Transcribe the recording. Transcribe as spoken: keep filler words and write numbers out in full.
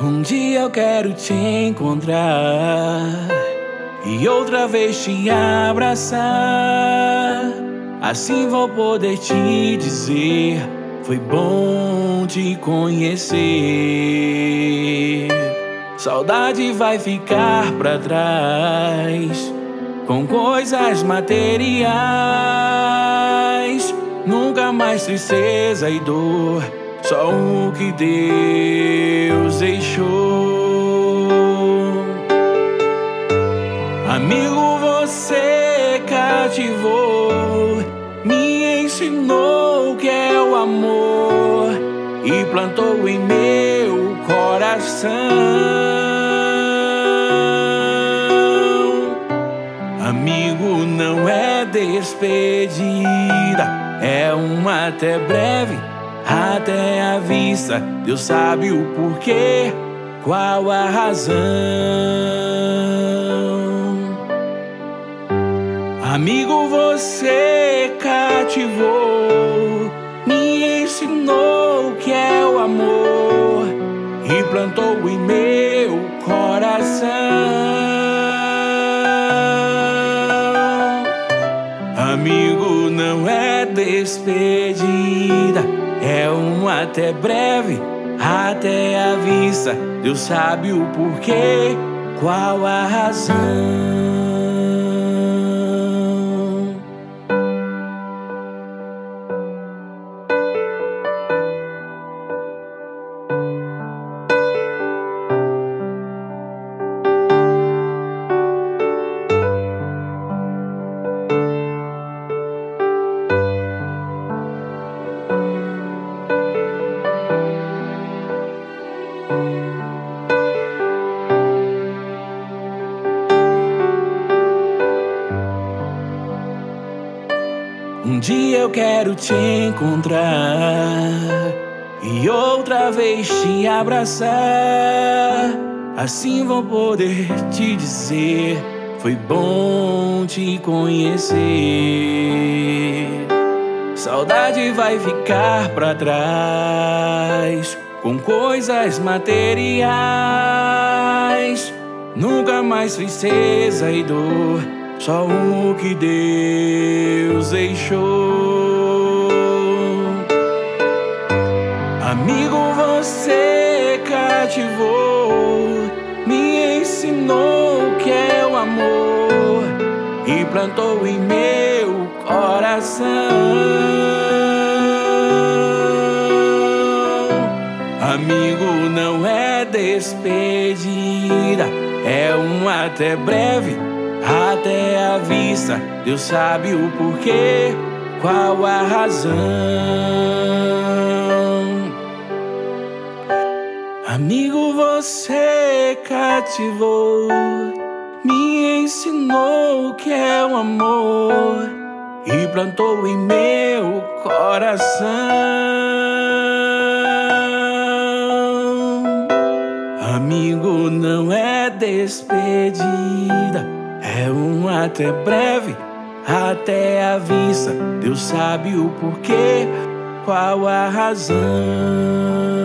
Um dia eu quero te encontrar e outra vez te abraçar. Assim vou poder te dizer: foi bom te conhecer. Saudade vai ficar pra trás, com coisas materiais. Nunca mais tristeza e dor, só o que Deus deixou. Amigo, você cativou, me ensinou o que é o amor e plantou em meu coração. Amigo, não é despedida, é um até breve, até a vista. Deus sabe o porquê, qual a razão. Amigo, você cativou, me ensinou o que é o amor e plantou em meu coração. Amigo, não é despedida, é um até breve, até a vista. Deus sabe o porquê, qual a razão. Um dia eu quero te encontrar e outra vez te abraçar. Assim vou poder te dizer: foi bom te conhecer. Saudade vai ficar pra trás, com coisas materiais. Nunca mais tristeza e dor, só o que Deus deixou. Amigo, você cativou, me ensinou o que é o amor e plantou em meu coração. Amigo, não é despedida, é um até breve, até a vista. Deus sabe o porquê, qual a razão. Amigo, você cativou, me ensinou o que é o amor e plantou em meu coração. Amigo, não é despedida, é um até breve, até a vista. Deus sabe o porquê, qual a razão.